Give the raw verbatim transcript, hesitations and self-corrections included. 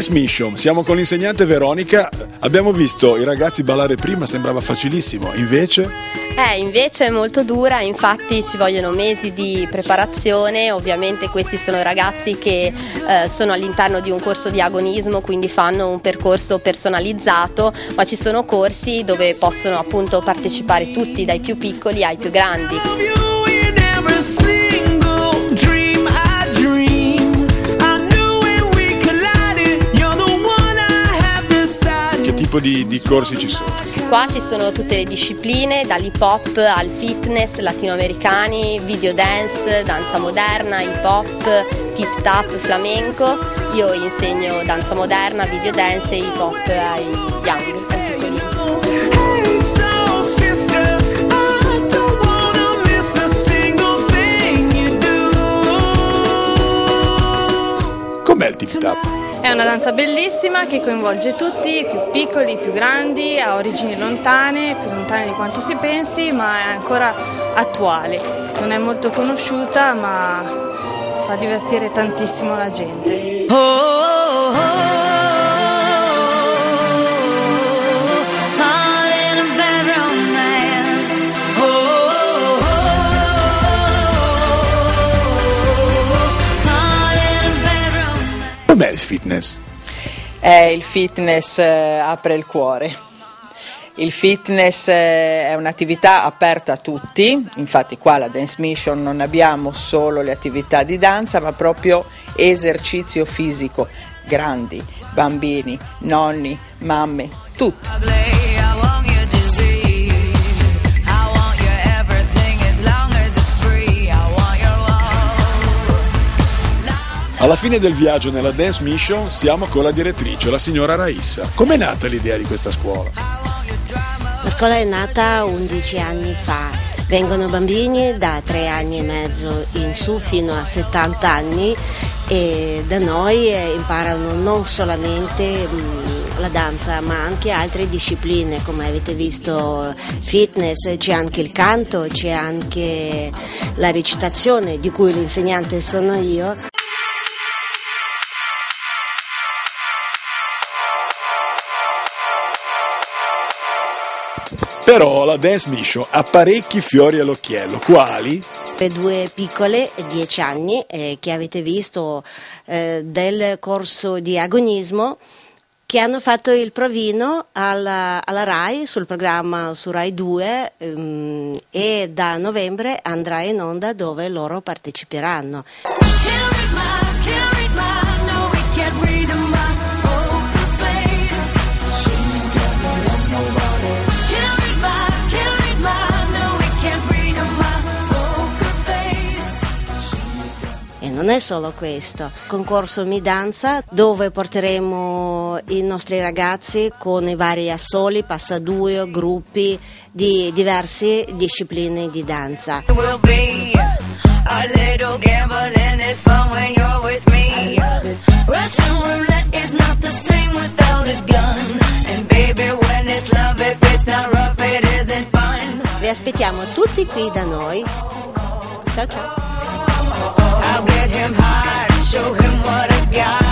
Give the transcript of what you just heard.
Dance Mission, siamo con l'insegnante Veronica. Abbiamo visto i ragazzi ballare prima, sembrava facilissimo, invece? Eh, invece è molto dura, infatti ci vogliono mesi di preparazione. Ovviamente questi sono ragazzi che eh, sono all'interno di un corso di agonismo, quindi fanno un percorso personalizzato, ma ci sono corsi dove possono appunto partecipare tutti, dai più piccoli ai più grandi. Di, di corsi ci sono? Qua ci sono tutte le discipline, dall'hip hop al fitness, latinoamericani, video dance, danza moderna, hip hop, tip tap, flamenco. Io insegno danza moderna, video dance e hip hop ai young, ai piccolini. Com'è il tip tap? È una danza bellissima che coinvolge tutti, più piccoli, più grandi, ha origini lontane, più lontane di quanto si pensi, ma è ancora attuale. Non è molto conosciuta, ma fa divertire tantissimo la gente. Oh, oh, oh. Com'è il fitness? Eh, il fitness eh, apre il cuore. Il fitness eh, è un'attività aperta a tutti, infatti qua alla Dance Mission non abbiamo solo le attività di danza, ma proprio esercizio fisico, grandi, bambini, nonni, mamme, tutti. Alla fine del viaggio nella Dance Mission siamo con la direttrice, la signora Raissa. Com'è nata l'idea di questa scuola? La scuola è nata undici anni fa. Vengono bambini da tre anni e mezzo in su fino a settanta anni e da noi imparano non solamente la danza ma anche altre discipline, come avete visto fitness, c'è anche il canto, c'è anche la recitazione di cui l'insegnante sono io. Però la Dance Mission ha parecchi fiori all'occhiello, quali? Per due piccole, dieci anni, eh, che avete visto eh, del corso di agonismo, che hanno fatto il provino alla, alla RAI, sul programma su RAI due, ehm, e da novembre andrà in onda dove loro parteciperanno. Non è solo questo, concorso Mi Danza dove porteremo i nostri ragazzi con i vari assoli, passaduo, gruppi di diverse discipline di danza. Vi aspettiamo tutti qui da noi. Ciao ciao. I'll get him hard, show him what I got.